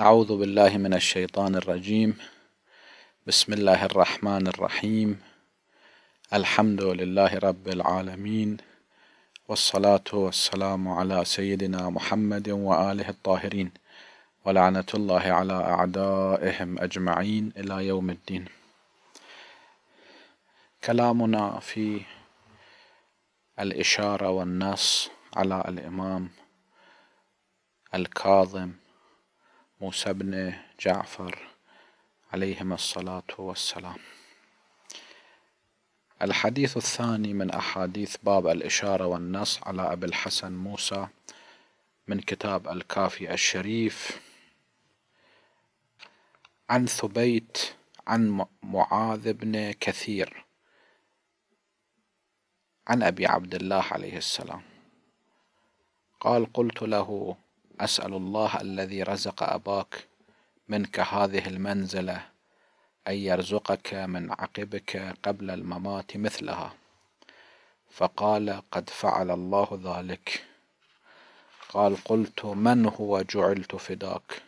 أعوذ بالله من الشيطان الرجيم. بسم الله الرحمن الرحيم. الحمد لله رب العالمين، والصلاة والسلام على سيدنا محمد وآله الطاهرين، ولعنة الله على أعدائهم أجمعين إلى يوم الدين. كلامنا في الإشارة والنص على الإمام الكاظم موسى بن جعفر عليهما الصلاة والسلام. الحديث الثاني من أحاديث باب الإشارة والنص على أبي الحسن موسى من كتاب الكافي الشريف، عن ثبيت عن معاذ بن كثير عن أبي عبد الله عليه السلام قال: قلت له: أسأل الله الذي رزق أباك منك هذه المنزلة أن يرزقك من عقبك قبل الممات مثلها. فقال: قد فعل الله ذلك. قال: قلت: من هو؟ جعلت فداك.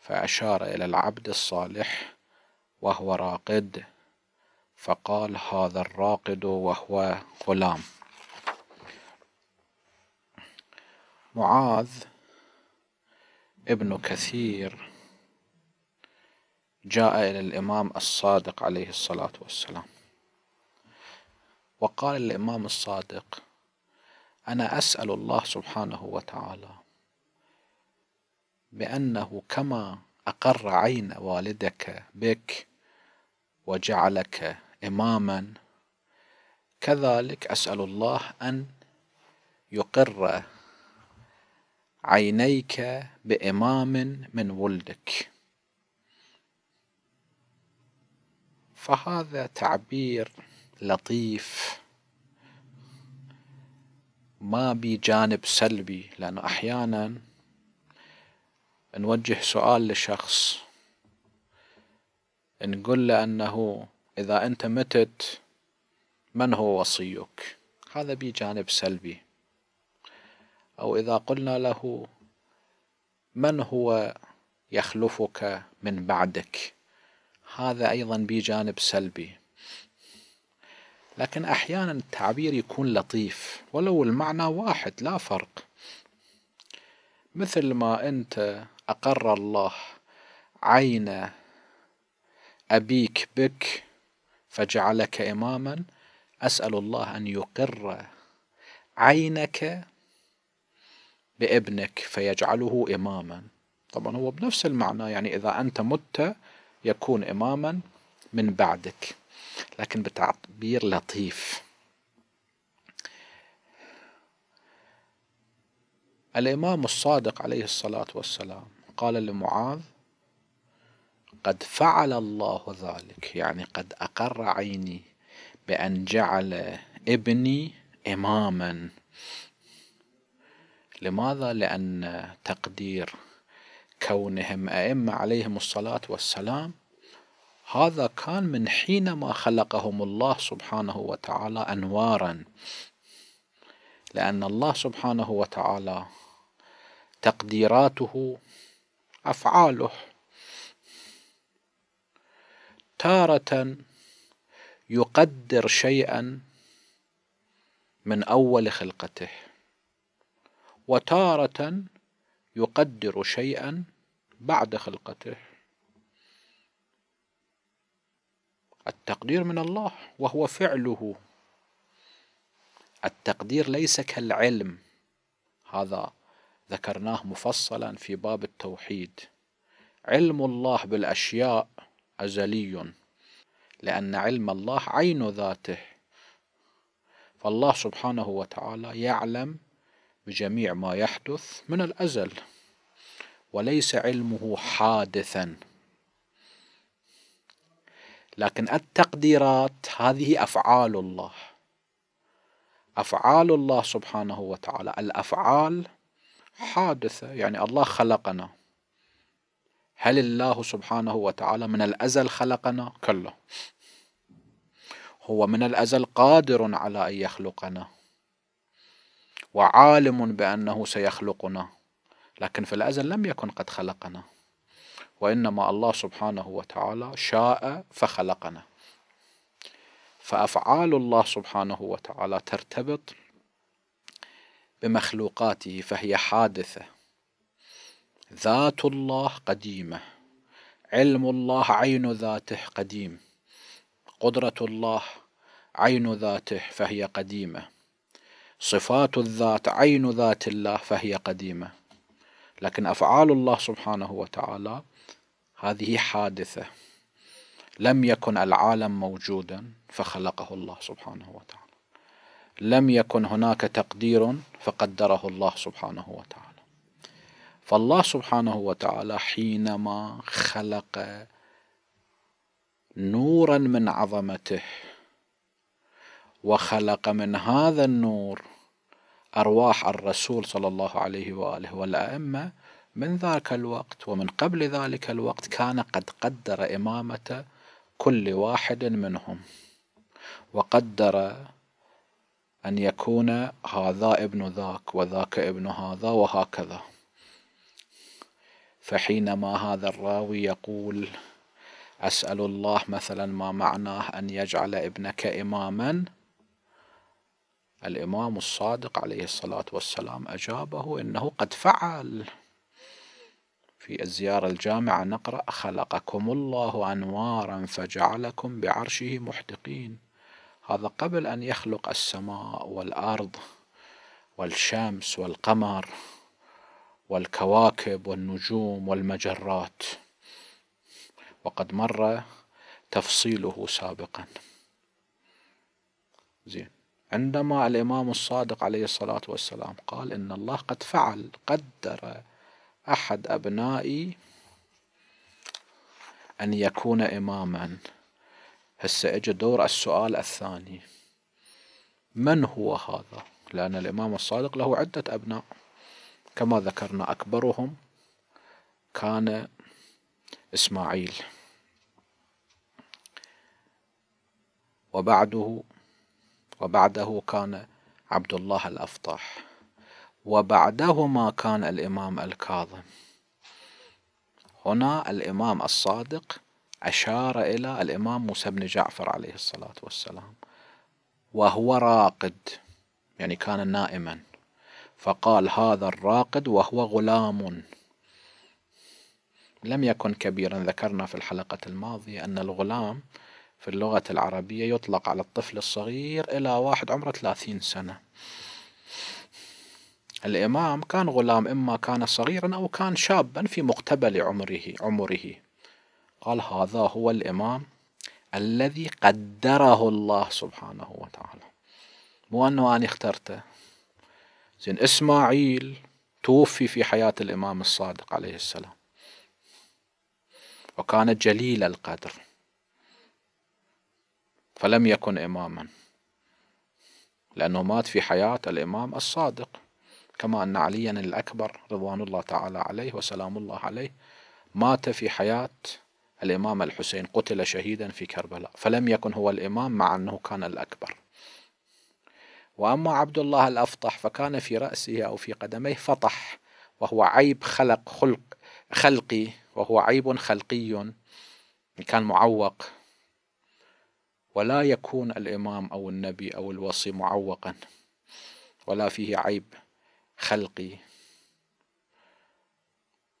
فأشار إلى العبد الصالح وهو راقد، فقال: هذا الراقد وهو غلام. معاذ ابن كثير جاء إلى الإمام الصادق عليه الصلاة والسلام، وقال الإمام الصادق: أنا أسأل الله سبحانه وتعالى بأنه كما أقر عين والدك بك وجعلك إماما، كذلك أسأل الله أن يقر عينيك بإمام من ولدك. فهذا تعبير لطيف ما بجانب سلبي، لأنه أحيانا نوجه سؤال لشخص نقول له أنه إذا أنت متت من هو وصيك، هذا بجانب سلبي. أو إذا قلنا له من هو يخلفك من بعدك، هذا أيضا بجانب سلبي. لكن أحيانا التعبير يكون لطيف ولو المعنى واحد، لا فرق. مثل ما أنت أقر الله عين أبيك بك فجعلك إماما، أسأل الله أن يقر عينك بابنك فيجعله إماما. طبعا هو بنفس المعنى، يعني إذا أنت مت يكون إماما من بعدك، لكن بتعبير لطيف. الإمام الصادق عليه الصلاة والسلام قال لمعاذ: قد فعل الله ذلك، يعني قد أقر عيني بأن جعل ابني إماما. لماذا؟ لأن تقدير كونهم أئمة عليهم الصلاة والسلام هذا كان من حينما خلقهم الله سبحانه وتعالى أنوارا، لأن الله سبحانه وتعالى تقديراته أفعاله تارة يقدر شيئا من أول خلقته، وتارة يقدر شيئا بعد خلقته. التقدير من الله وهو فعله. التقدير ليس كالعلم، هذا ذكرناه مفصلا في باب التوحيد. علم الله بالأشياء أزلي، لأن علم الله عين ذاته، فالله سبحانه وتعالى يعلم بجميع ما يحدث من الأزل، وليس علمه حادثا. لكن التقديرات هذه أفعال الله، أفعال الله سبحانه وتعالى. الأفعال حادثة، يعني الله خلقنا، هل الله سبحانه وتعالى من الأزل خلقنا؟ كلا، هو من الأزل قادر على أن يخلقنا وعالم بأنه سيخلقنا، لكن في الأزل لم يكن قد خلقنا، وإنما الله سبحانه وتعالى شاء فخلقنا. فأفعال الله سبحانه وتعالى ترتبط بمخلوقاته فهي حادثة. ذات الله قديمة، علم الله عين ذاته قديم، قدرة الله عين ذاته فهي قديمة، صفات الذات عين ذات الله فهي قديمة. لكن أفعال الله سبحانه وتعالى هذه حادثة، لم يكن العالم موجودا فخلقه الله سبحانه وتعالى، لم يكن هناك تقدير فقدره الله سبحانه وتعالى. فالله سبحانه وتعالى حينما خلق نورا من عظمته وخلق من هذا النور أرواح الرسول صلى الله عليه وآله والأئمة من ذاك الوقت ومن قبل ذلك الوقت، كان قد قدر إمامة كل واحد منهم، وقدر أن يكون هذا ابن ذاك وذاك ابن هذا وهكذا. فحينما هذا الراوي يقول أسأل الله مثلا ما معناه أن يجعل ابنك إماما، الإمام الصادق عليه الصلاة والسلام أجابه إنه قد فعل. في الزيارة الجامعة نقرأ خلقكم الله أنوارا فجعلكم بعرشه محدقين. هذا قبل أن يخلق السماء والأرض والشمس والقمر والكواكب والنجوم والمجرات، وقد مر تفصيله سابقا. زين، عندما الإمام الصادق عليه الصلاة والسلام قال إن الله قد فعل، قدر أحد أبنائي أن يكون إماما. هسه اجى دور السؤال الثاني، من هو هذا؟ لأن الإمام الصادق له عدة أبناء كما ذكرنا، أكبرهم كان إسماعيل، وبعده كان عبد الله الأفطح، وبعدهما كان الإمام الكاظم. هنا الإمام الصادق أشار إلى الإمام موسى بن جعفر عليه الصلاة والسلام وهو راقد، يعني كان نائما، فقال هذا الراقد وهو غلام لم يكن كبيرا. ذكرنا في الحلقة الماضية أن الغلام في اللغة العربية يطلق على الطفل الصغير إلى واحد عمره 30 سنة. الإمام كان غلام، إما كان صغيرا أو كان شابا في مقتبل عمره. قال هذا هو الإمام الذي قدره الله سبحانه وتعالى، مو أنه أنا اخترته. زين، إسماعيل توفي في حياة الإمام الصادق عليه السلام وكان جليل القدر فلم يكن إماما، لأنه مات في حياة الإمام الصادق، كما أن عليا الأكبر رضوان الله تعالى عليه وسلام الله عليه مات في حياة الإمام الحسين، قتل شهيدا في كربلاء فلم يكن هو الإمام مع أنه كان الأكبر. وأما عبد الله الأفطح فكان في رأسه أو في قدميه فطح، وهو عيب خلقي، وهو عيب خلقي، كان معوق، ولا يكون الإمام أو النبي أو الوصي معوقا ولا فيه عيب خلقي.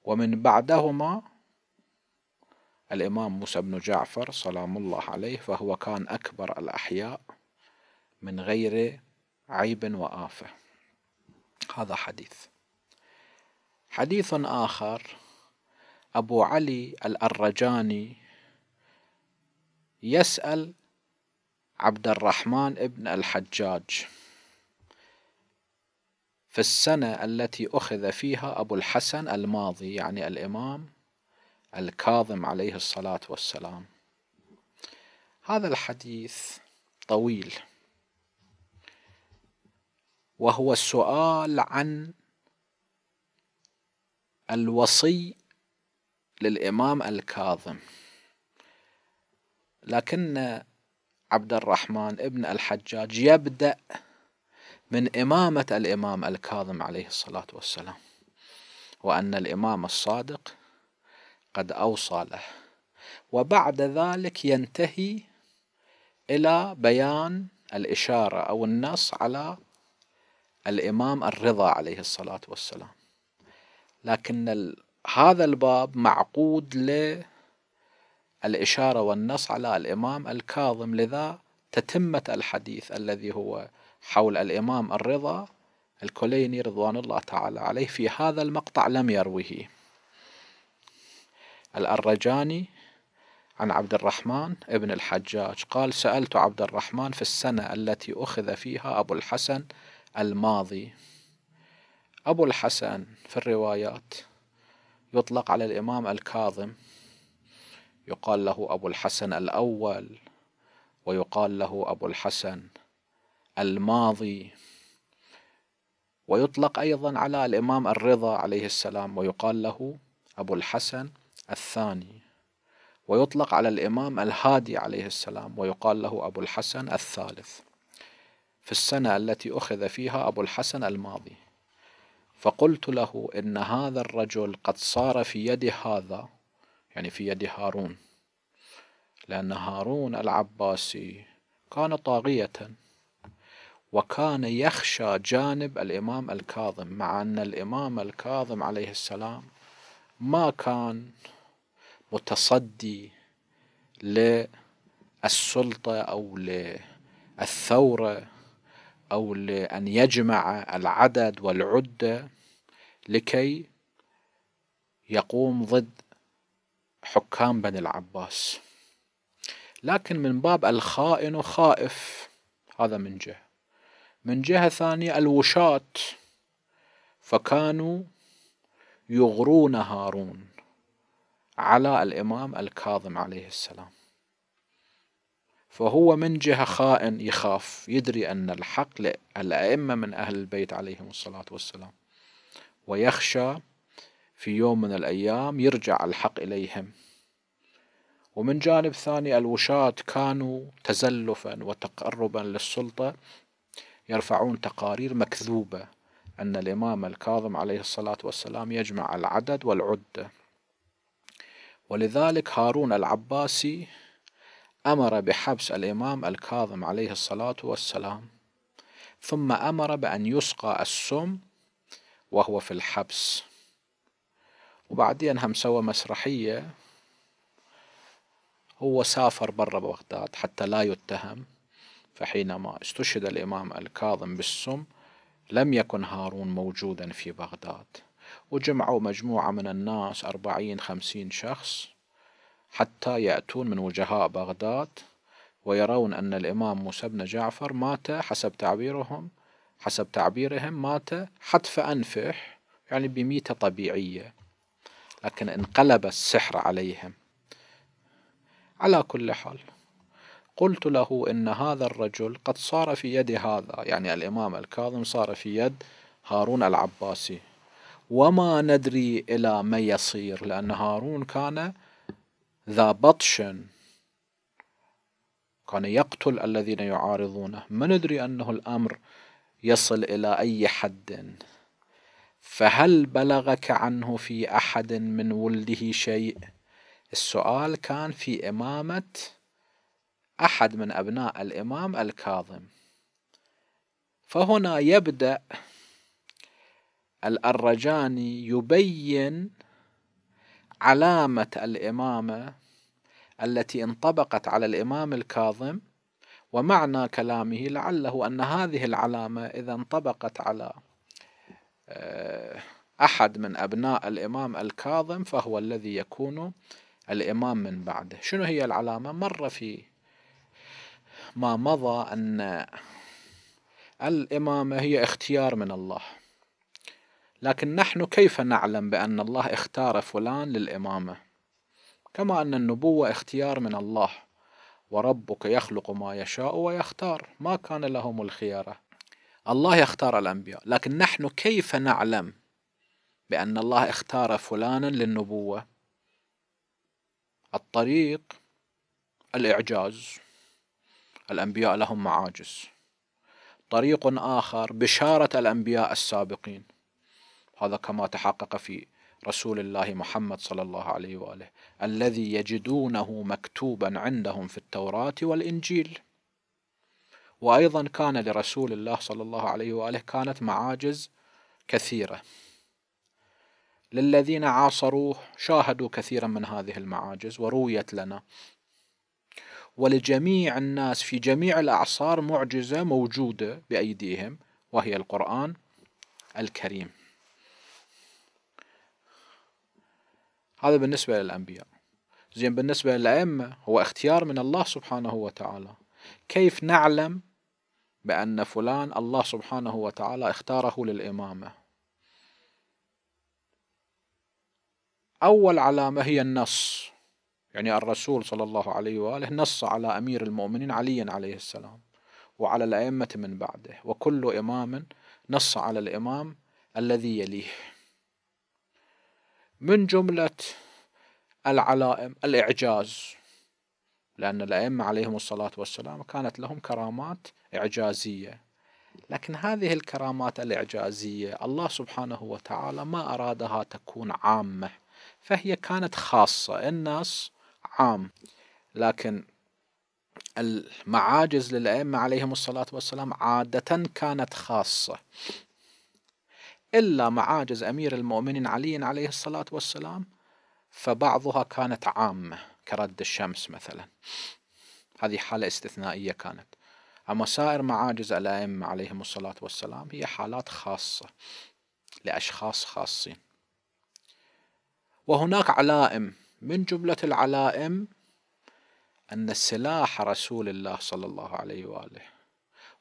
ومن بعدهما الإمام موسى بن جعفر سلام الله عليه، فهو كان أكبر الأحياء من غير عيب وآفة. هذا حديث آخر، أبو علي الأرجاني يسأل عبد الرحمن بن الحجاج في السنة التي أخذ فيها أبو الحسن الماضي، يعني الإمام الكاظم عليه الصلاة والسلام. هذا الحديث طويل، وهو السؤال عن الوصي للإمام الكاظم، لكن عبد الرحمن بن الحجاج يبدأ من إمامة الإمام الكاظم عليه الصلاة والسلام، وأن الإمام الصادق قد أوصى له. وبعد ذلك ينتهي إلى بيان الإشارة أو النص على الإمام الرضا عليه الصلاة والسلام، لكن هذا الباب معقود للإشارة والنص على الإمام الكاظم، لذا تتمة الحديث الذي هو حول الإمام الرضا الكليني رضوان الله تعالى عليه في هذا المقطع لم يرويه الأرجاني عن عبد الرحمن بن الحجاج قال: سألت عبد الرحمن في السنة التي أخذ فيها أبو الحسن الماضي. أبو الحسن في الروايات يطلق على الإمام الكاظم، يقال له أبو الحسن الأول ويقال له أبو الحسن الماضي، ويطلق أيضا على الإمام الرضا عليه السلام ويقال له أبو الحسن الثاني، ويطلق على الإمام الهادي عليه السلام ويقال له أبو الحسن الثالث. في السنة التي أخذ فيها أبو الحسن الماضي، فقلت له إن هذا الرجل قد صار في يد هذا، يعني في يد هارون، لأن هارون العباسي كان طاغية وكان يخشى جانب الإمام الكاظم، مع أن الإمام الكاظم عليه السلام ما كان متصدي للسلطة أو للثورة أو لأن يجمع العدد والعدة لكي يقوم ضد حكام بني العباس، لكن من باب الخائن خائف، هذا من جهة. من جهة ثانية الوشاة، فكانوا يغرون هارون على الإمام الكاظم عليه السلام، فهو من جهة خائن يخاف، يدري أن الحق للأئمة من أهل البيت عليهم الصلاة والسلام، ويخشى في يوم من الأيام يرجع الحق إليهم. ومن جانب ثاني الوشاة كانوا تزلفا وتقربا للسلطة يرفعون تقارير مكذوبة أن الإمام الكاظم عليه الصلاة والسلام يجمع العدد والعدة، ولذلك هارون العباسي أمر بحبس الإمام الكاظم عليه الصلاة والسلام، ثم أمر بأن يسقى السم وهو في الحبس. وبعدين هم سوى مسرحية، هو سافر برا بغداد حتى لا يتهم، فحينما استشهد الإمام الكاظم بالسم لم يكن هارون موجودا في بغداد، وجمعوا مجموعة من الناس 40-50 شخص حتى يأتون من وجهاء بغداد ويرون أن الإمام موسى بن جعفر مات، حسب تعبيرهم مات حتف أنفه، يعني بميتة طبيعية، لكن انقلب السحر عليهم. على كل حال قلت له إن هذا الرجل قد صار في يد هذا، يعني الإمام الكاظم صار في يد هارون العباسي، وما ندري إلى ما يصير، لأن هارون كان ذا بطش، كان يقتل الذين يعارضونه، ما ندري أنه الأمر يصل إلى أي حد. فهل بلغك عنه في أحد من ولده شيء؟ السؤال كان في إمامة أحد من أبناء الإمام الكاظم. فهنا يبدأ الأرجاني يبين علامة الإمامة التي انطبقت على الإمام الكاظم، ومعنى كلامه لعله أن هذه العلامة إذا انطبقت على أحد من أبناء الإمام الكاظم فهو الذي يكون الإمام من بعده. شنو هي العلامة؟ مر في ما مضى أن الإمامة هي اختيار من الله، لكن نحن كيف نعلم بأن الله اختار فلان للإمامة؟ كما أن النبوة اختيار من الله، وربك يخلق ما يشاء ويختار، ما كان لهم الخيار، الله يختار الأنبياء، لكن نحن كيف نعلم بأن الله اختار فلانا للنبوة؟ الطريق الإعجاز، الأنبياء لهم معاجز. طريق آخر بشارة الأنبياء السابقين، هذا كما تحقق في رسول الله محمد صلى الله عليه وآله الذي يجدونه مكتوبا عندهم في التوراة والإنجيل. وأيضا كان لرسول الله صلى الله عليه وآله كانت معاجز كثيرة، للذين عاصروه شاهدوا كثيرا من هذه المعاجز ورويت لنا، ولجميع الناس في جميع الأعصار معجزة موجودة بأيديهم وهي القرآن الكريم. هذا بالنسبة للأنبياء. زين، بالنسبة للأئمة هو اختيار من الله سبحانه وتعالى. كيف نعلم بأن فلان الله سبحانه وتعالى اختاره للإمامة؟ أول علامة هي النص، يعني الرسول صلى الله عليه وآله نص على أمير المؤمنين علي عليه السلام وعلى الأئمة من بعده، وكل إمام نص على الإمام الذي يليه. من جملة العلائم الإعجاز، لأن الأئمة عليهم الصلاة والسلام كانت لهم كرامات إعجازية، لكن هذه الكرامات الإعجازية الله سبحانه وتعالى ما أرادها تكون عامة، فهي كانت خاصة، الناس عام، لكن المعاجز للأئمة عليهم الصلاة والسلام عادة كانت خاصة، إلا معاجز أمير المؤمنين علي عليه الصلاة والسلام فبعضها كانت عامة كرد الشمس مثلا، هذه حالة استثنائية كانت، أما سائر معاجز الأئمة عليهم الصلاة والسلام هي حالات خاصة لأشخاص خاصين. وهناك علائم، من جملة العلائم أن سلاح رسول الله صلى الله عليه وآله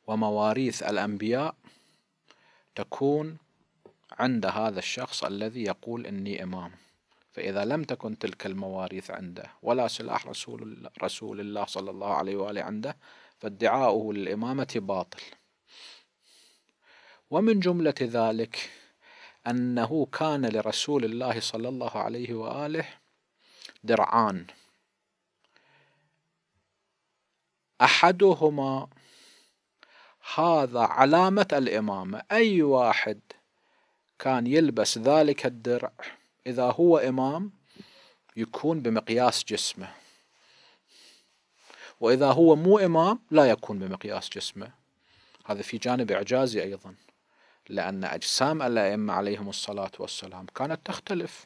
ومواريث الأنبياء تكون عند هذا الشخص الذي يقول إني إمام، فإذا لم تكن تلك المواريث عنده ولا سلاح رسول الله صلى الله عليه وآله عنده فادعاؤه للإمامة باطل. ومن جملة ذلك أنه كان لرسول الله صلى الله عليه وآله درعان، أحدهما هذا علامة الإمامة، أي واحد كان يلبس ذلك الدرع إذا هو إمام يكون بمقياس جسمه، وإذا هو مو إمام لا يكون بمقياس جسمه. هذا في جانب إعجازي أيضا، لأن أجسام الأئمة عليهم الصلاة والسلام كانت تختلف،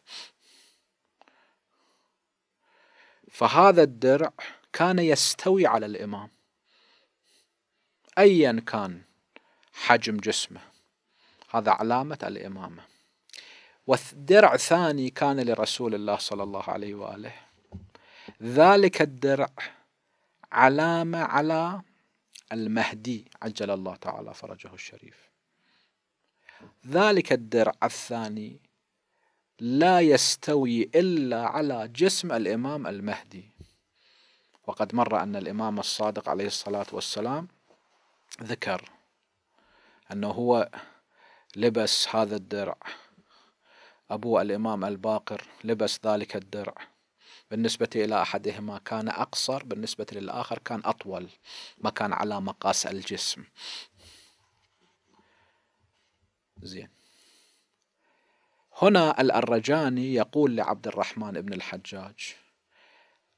فهذا الدرع كان يستوي على الإمام أيا كان حجم جسمه، هذا علامة الإمامة. والدرع ثاني كان لرسول الله صلى الله عليه وآله، ذلك الدرع علامة على المهدي عجل الله تعالى فرجه الشريف، ذلك الدرع الثاني لا يستوي إلا على جسم الإمام المهدي. وقد مر أن الإمام الصادق عليه الصلاة والسلام ذكر أنه هو لبس هذا الدرع، أبو الإمام الباقر لبس ذلك الدرع، بالنسبة إلى أحدهما كان أقصر، بالنسبة للآخر كان أطول، ما كان على مقاس الجسم. زين، هنا الأرجاني يقول لعبد الرحمن بن الحجاج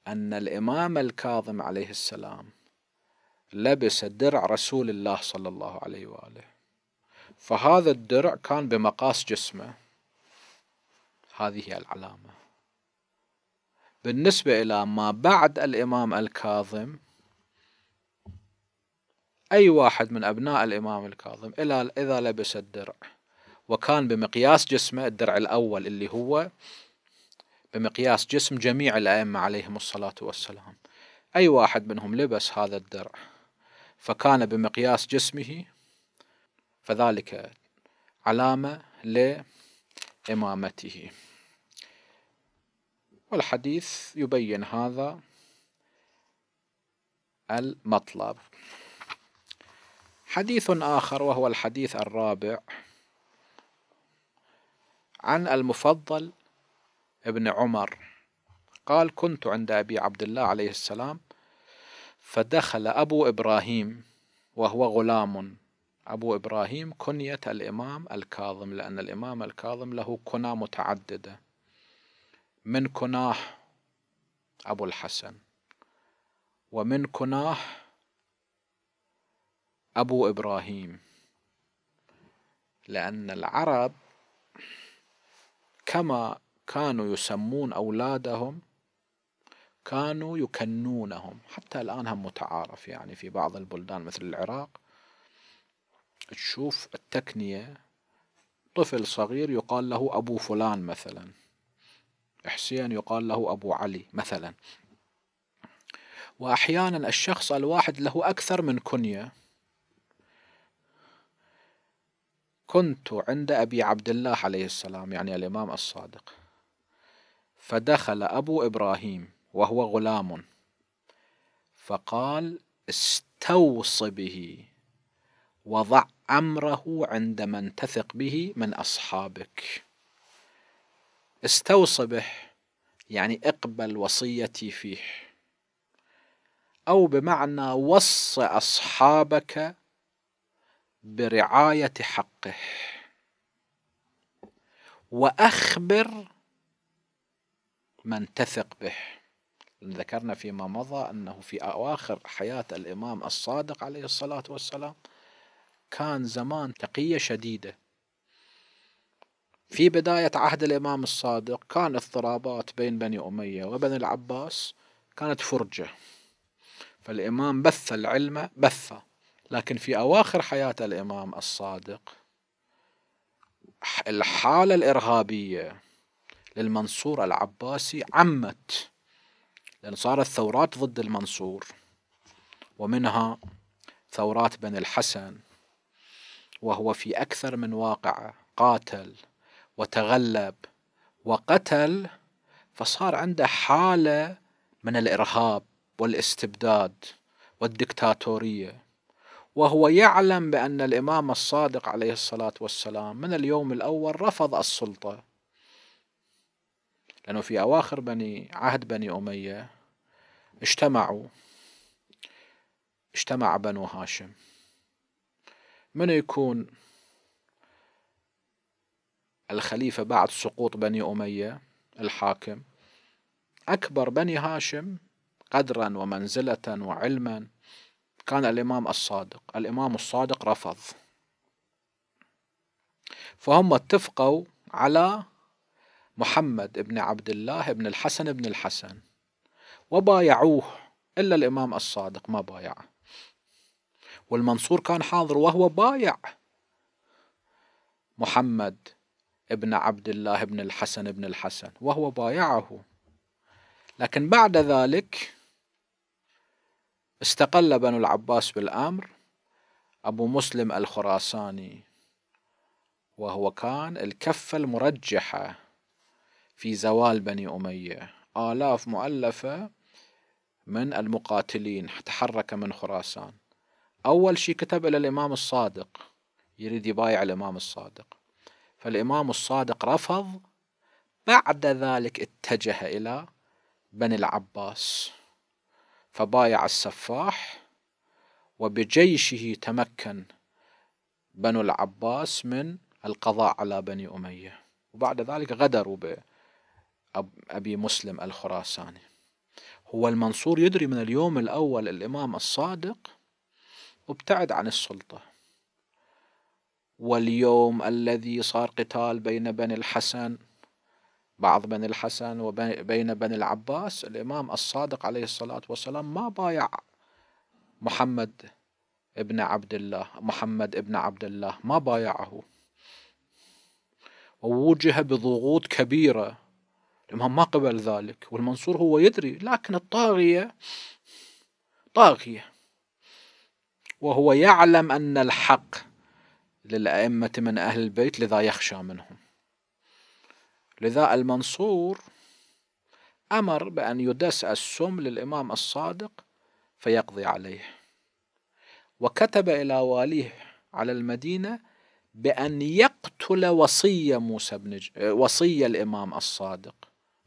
أن الإمام الكاظم عليه السلام لبس درع رسول الله صلى الله عليه وآله، فهذا الدرع كان بمقاس جسمه، هذه هي العلامة. بالنسبة إلى ما بعد الإمام الكاظم، أي واحد من أبناء الإمام الكاظم إذا لبس الدرع وكان بمقياس جسمه، الدرع الأول اللي هو بمقياس جسم جميع الأئمة عليهم الصلاة والسلام، أي واحد منهم لبس هذا الدرع فكان بمقياس جسمه، فذلك علامة لإمامته. والحديث يبين هذا المطلب. حديث آخر وهو الحديث الرابع عن المفضل ابن عمر قال: كنت عند أبي عبد الله عليه السلام فدخل أبو إبراهيم وهو غلام أبو إبراهيم كنية الإمام الكاظم، لأن الإمام الكاظم له كنى متعددة، من كناه أبو الحسن، ومن كناه أبو إبراهيم، لأن العرب كما كانوا يسمون أولادهم كانوا يكنونهم، حتى الآن هم متعارف، يعني في بعض البلدان مثل العراق تشوف التكنية، طفل صغير يقال له أبو فلان مثلا، حسين يقال له أبو علي مثلا. وأحيانا الشخص الواحد له أكثر من كنية. كنت عند أبي عبد الله عليه السلام، يعني الإمام الصادق، فدخل أبو إبراهيم وهو غلام فقال: استوص به وضع أمره عند من تثق به من أصحابك. استوص به يعني اقبل وصيتي فيه، أو بمعنى وص أصحابك برعاية حقه، وأخبر من تثق به. ذكرنا فيما مضى أنه في أواخر حياة الإمام الصادق عليه الصلاة والسلام كان زمان تقية شديدة. في بداية عهد الإمام الصادق كان اضطرابات بين بني أمية وبني العباس، كانت فرجة، فالإمام بث العلم بثا. لكن في أواخر حياة الإمام الصادق الحالة الإرهابية للمنصور العباسي عمت، لأن صارت ثورات ضد المنصور، ومنها ثورات بني الحسن، وهو في أكثر من واقعة قاتل وتغلب وقتل، فصار عنده حالة من الإرهاب والاستبداد والدكتاتورية، وهو يعلم بأن الإمام الصادق عليه الصلاة والسلام من اليوم الأول رفض السلطة، لأنه في أواخر عهد بني أمية اجتمع بنو هاشم، من يكون الخليفة بعد سقوط بني أمية الحاكم، أكبر بني هاشم قدرا ومنزلة وعلما كان الإمام الصادق. الإمام الصادق رفض، فهم اتفقوا على محمد بن عبد الله بن الحسن بن الحسن وبايعوه، إلا الإمام الصادق ما بايعه، والمنصور كان حاضر وهو بايع محمد ابن عبد الله بن الحسن بن الحسن وهو بايعه. لكن بعد ذلك استقل بنو العباس بالأمر. أبو مسلم الخراساني، وهو كان الكفة المرجحة في زوال بني أمية، آلاف مؤلفة من المقاتلين تحرك من خراسان، أول شيء كتب إلى الإمام الصادق، يريد يبايع الإمام الصادق، فالإمام الصادق رفض. بعد ذلك اتجه إلى بني العباس فبايع السفاح، وبجيشه تمكن بنو العباس من القضاء على بني أمية، وبعد ذلك غدروا بأبي مسلم الخراساني. هو المنصور يدري من اليوم الأول الإمام الصادق وابتعد عن السلطة، واليوم الذي صار قتال بين بني الحسن، بعض بني الحسن، وبين بني العباس، الإمام الصادق عليه الصلاة والسلام ما بايع محمد ابن عبد الله ما بايعه، ووجه بضغوط كبيرة، الإمام ما قبل ذلك، والمنصور هو يدري، لكن الطاغية طاغية، وهو يعلم أن الحق للأئمة من أهل البيت، لذا يخشى منهم. لذا المنصور أمر بأن يدس السم للإمام الصادق فيقضي عليه، وكتب إلى واليه على المدينة بأن يقتل وصي الإمام الصادق،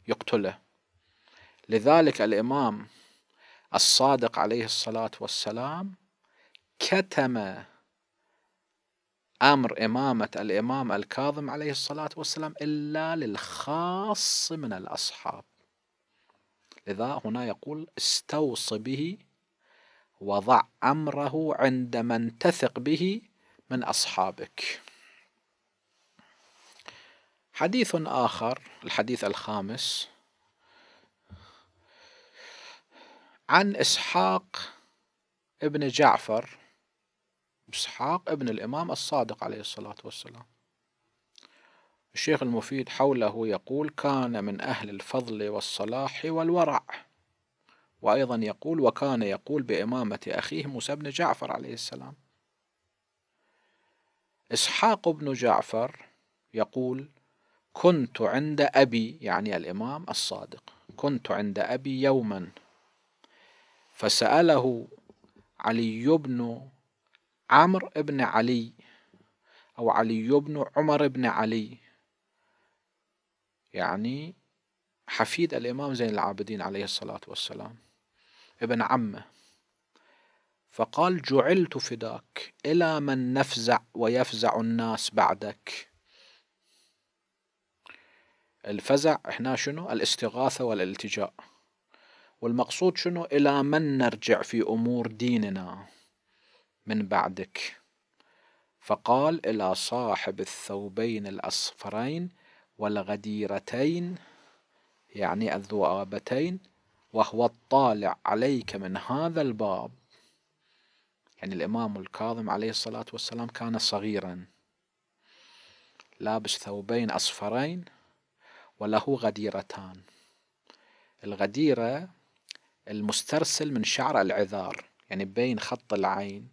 يقتله. لذلك الإمام الصادق عليه الصلاة والسلام كتم أمر إمامة الإمام الكاظم عليه الصلاة والسلام إلا للخاص من الأصحاب، لذا هنا يقول استوص به وضع أمره عند من تثق به من أصحابك. حديث آخر، الحديث الخامس، عن إسحاق ابن جعفر، إسحاق ابن الإمام الصادق عليه الصلاة والسلام. الشيخ المفيد حوله يقول كان من أهل الفضل والصلاح والورع، وأيضا يقول وكان يقول بإمامة أخيه موسى بن جعفر عليه السلام. إسحاق بن جعفر يقول كنت عند أبي، يعني الإمام الصادق، كنت عند أبي يوما فسأله علي بن عمر بن علي أو علي بن عمر بن علي، يعني حفيد الإمام زين العابدين عليه الصلاة والسلام، ابن عمه، فقال جعلت فداك، إلى من نفزع ويفزع الناس بعدك؟ الفزع هنا شنو؟ الاستغاثة والالتجاء، والمقصود شنو؟ إلى من نرجع في أمور ديننا من بعدك؟ فقال إلى صاحب الثوبين الأصفرين والغديرتين، يعني الذؤابتين، وهو الطالع عليك من هذا الباب. يعني الإمام الكاظم عليه الصلاة والسلام كان صغيرا لابس ثوبين أصفرين وله غديرتان. الغديرة المسترسل من شعر العذار، يعني بين خط العين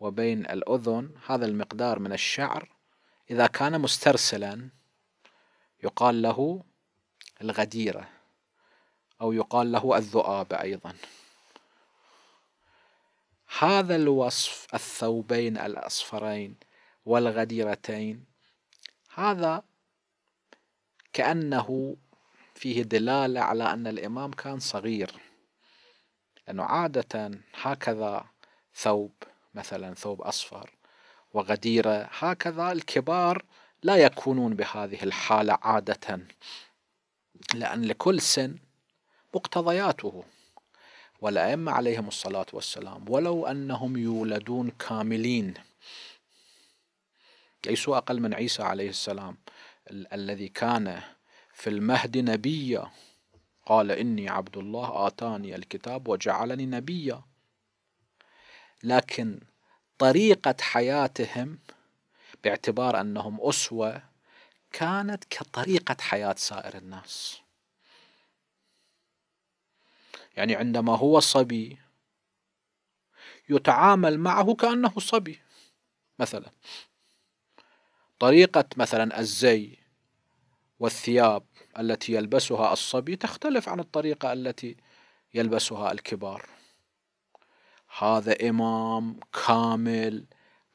وبين الأذن هذا المقدار من الشعر، إذا كان مسترسلا يقال له الغديرة أو يقال له الذؤابة أيضا. هذا الوصف الثوبين الأصفرين والغديرتين هذا كأنه فيه دلالة على أن الإمام كان صغير، لأنه عادة هكذا ثوب، مثلا ثوب أصفر وغديرة، هكذا الكبار لا يكونون بهذه الحالة عادة، لأن لكل سن مقتضياته. والأئمة عليهم الصلاة والسلام ولو أنهم يولدون كاملين ليسوا أقل من عيسى عليه السلام الذي كان في المهد نبيا، قال إني عبد الله آتاني الكتاب وجعلني نبيا، لكن طريقة حياتهم باعتبار أنهم أسوة كانت كطريقة حياة سائر الناس. يعني عندما هو صبي يتعامل معه كأنه صبي، مثلا طريقة مثلا الزي والثياب التي يلبسها الصبي تختلف عن الطريقة التي يلبسها الكبار. هذا إمام كامل،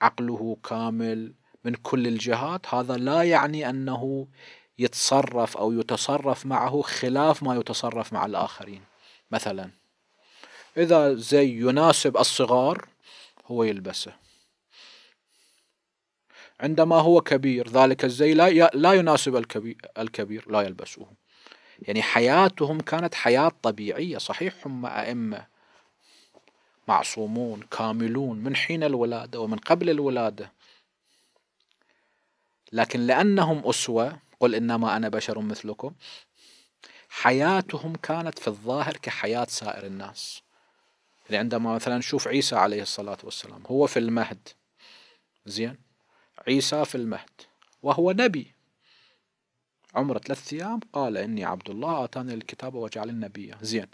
عقله كامل من كل الجهات، هذا لا يعني أنه يتصرف أو يتصرف معه خلاف ما يتصرف مع الآخرين. مثلا إذا زي يناسب الصغار هو يلبسه، عندما هو كبير ذلك الزي لا يناسب الكبير لا يلبسه. يعني حياتهم كانت حياة طبيعية، صحيح هم أئمة معصومون كاملون من حين الولادة ومن قبل الولادة، لكن لأنهم أسوة، قل إنما أنا بشر مثلكم، حياتهم كانت في الظاهر كحياة سائر الناس. يعني عندما مثلا نشوف عيسى عليه الصلاة والسلام هو في المهد، زين، عيسى في المهد وهو نبي عمره 3 أيام، قال إني عبد الله آتاني الكتاب وجعلني نبيا، زين.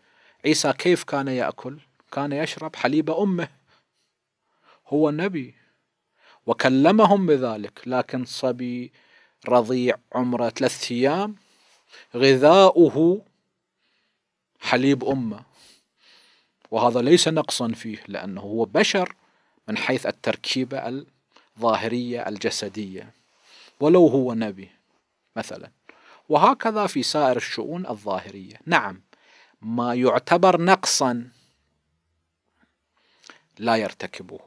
عيسى كيف كان يأكل؟ كان يشرب حليب أمه، هو نبي وكلمهم بذلك، لكن صبي رضيع عمره 3 أيام غذاؤه حليب أمه، وهذا ليس نقصا فيه لأنه هو بشر من حيث التركيبة الظاهرية الجسدية ولو هو نبي مثلا. وهكذا في سائر الشؤون الظاهرية. نعم ما يعتبر نقصا لا يرتكبه،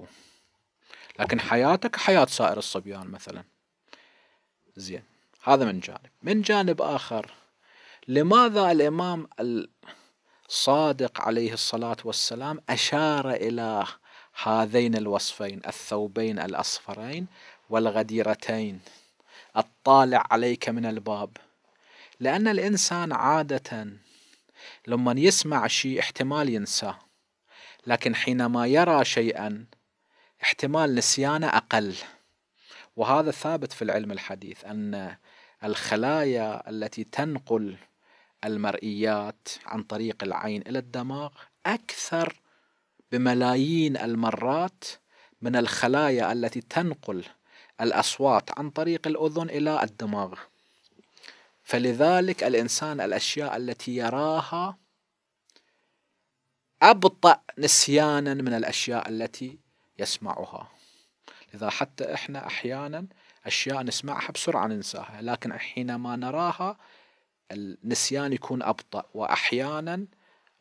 لكن حياتك حياة سائر الصبيان مثلا. زين، هذا من جانب. من جانب آخر، لماذا الإمام الصادق عليه الصلاة والسلام أشار إلى هذين الوصفين، الثوبين الأصفرين والغديرتين، الطالع عليك من الباب؟ لأن الإنسان عادة لما يسمع شيء احتمال ينساه، لكن حينما يرى شيئا احتمال نسيانه أقل. وهذا ثابت في العلم الحديث، أن الخلايا التي تنقل المرئيات عن طريق العين إلى الدماغ أكثر بملايين المرات من الخلايا التي تنقل الأصوات عن طريق الأذن إلى الدماغ. فلذلك الإنسان الأشياء التي يراها أبطأ نسيانا من الأشياء التي يسمعها. لذا حتى إحنا أحيانا أشياء نسمعها بسرعة ننساها، لكن حينما نراها النسيان يكون أبطأ. وأحيانا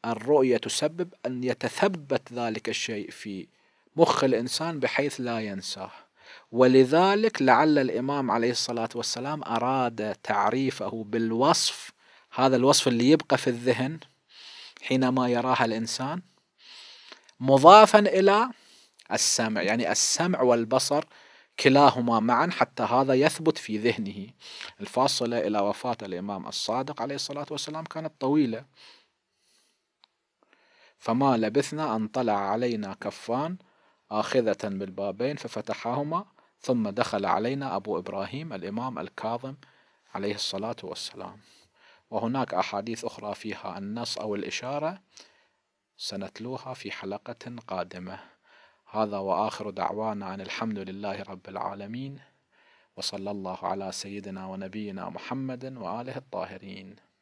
الرؤية تسبب أن يتثبت ذلك الشيء في مخ الإنسان بحيث لا ينساه. ولذلك لعل الإمام عليه الصلاة والسلام أراد تعريفه بالوصف، هذا الوصف اللي يبقى في الذهن حينما يراها الإنسان، مضافا إلى السمع، يعني السمع والبصر كلاهما معا حتى هذا يثبت في ذهنه. الفاصلة إلى وفاة الإمام الصادق عليه الصلاة والسلام كانت طويلة، فما لبثنا أن طلع علينا كفان آخذة بالبابين ففتحهما ثم دخل علينا أبو إبراهيم الإمام الكاظم عليه الصلاة والسلام. وهناك أحاديث أخرى فيها النص أو الإشارة سنتلوها في حلقة قادمة. هذا وآخر دعوانا أن الحمد لله رب العالمين، وصلى الله على سيدنا ونبينا محمد وآله الطاهرين.